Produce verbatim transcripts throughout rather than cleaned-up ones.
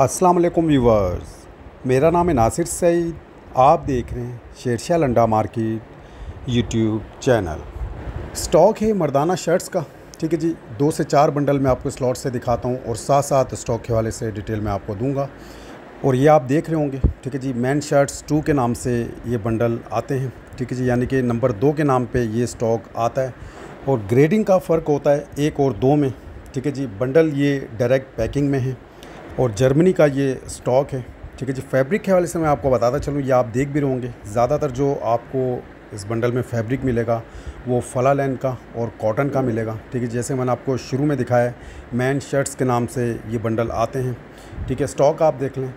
अस्सलाम वालेकुम व्यूवर्स, मेरा नाम है नासिर सईद। आप देख रहे हैं Shershah Landa market YouTube channel. Stock है मर्दाना शर्ट्स का, ठीक है जी। दो से चार बंडल में आपको स्लॉट से दिखाता हूँ और साथ साथ स्टॉक के हवाले से डिटेल में आपको दूंगा। और ये आप देख रहे होंगे, ठीक है जी, मैन शर्ट्स टू के नाम से ये बंडल आते हैं, ठीक है जी। यानी कि नंबर दो के नाम पर ये स्टॉक आता है और ग्रेडिंग का फ़र्क होता है एक और दो में, ठीक है जी। बंडल ये डायरेक्ट पैकिंग में है और जर्मनी का ये स्टॉक है, ठीक है जी। फैब्रिक के हवाले से मैं आपको बताता चलूँ, ये आप देख भी रहे होंगे, ज़्यादातर जो आपको इस बंडल में फैब्रिक मिलेगा वो फला लैन का और कॉटन का मिलेगा, ठीक है। जैसे मैंने आपको शुरू में दिखाया, मैन शर्ट्स के नाम से ये बंडल आते हैं, ठीक है। स्टॉक आप देख लें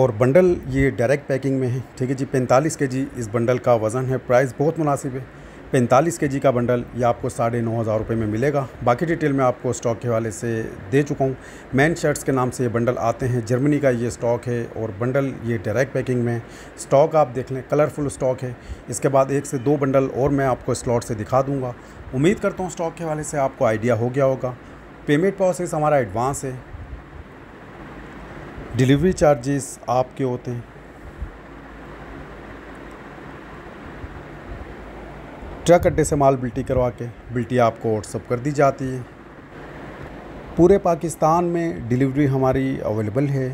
और बंडल ये डायरेक्ट पैकिंग में है, ठीक है जी। पैंतालीस के जी इस बंडल का वज़न है। प्राइस बहुत मुनासिब है। पैंतालीस के जी का बंडल ये आपको साढ़े नौ हज़ार रुपये में मिलेगा। बाकी डिटेल मैं आपको स्टॉक के हवाले से दे चुका हूँ। मैन शर्ट्स के नाम से ये बंडल आते हैं, जर्मनी का ये स्टॉक है और बंडल ये डायरेक्ट पैकिंग में। स्टॉक आप देख लें, कलरफुल स्टॉक है। इसके बाद एक से दो बंडल और मैं आपको स्लॉट से दिखा दूँगा। उम्मीद करता हूँ स्टॉक के हवाले से आपको आइडिया हो गया होगा। पेमेंट प्रोसेस हमारा एडवांस है, डिलीवरी चार्जेस आपके होते हैं। ट्रक अड्डे से माल बिल्टी करवा के बिल्टी आपको व्हाट्सअप कर दी जाती है। पूरे पाकिस्तान में डिलीवरी हमारी अवेलेबल है।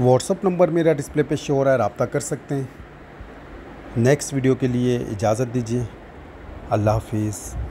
व्हाट्सअप नंबर मेरा डिस्प्ले पे शो हो रहा है, रब्ता कर सकते हैं। नेक्स्ट वीडियो के लिए इजाज़त दीजिए। अल्लाह हाफिज़।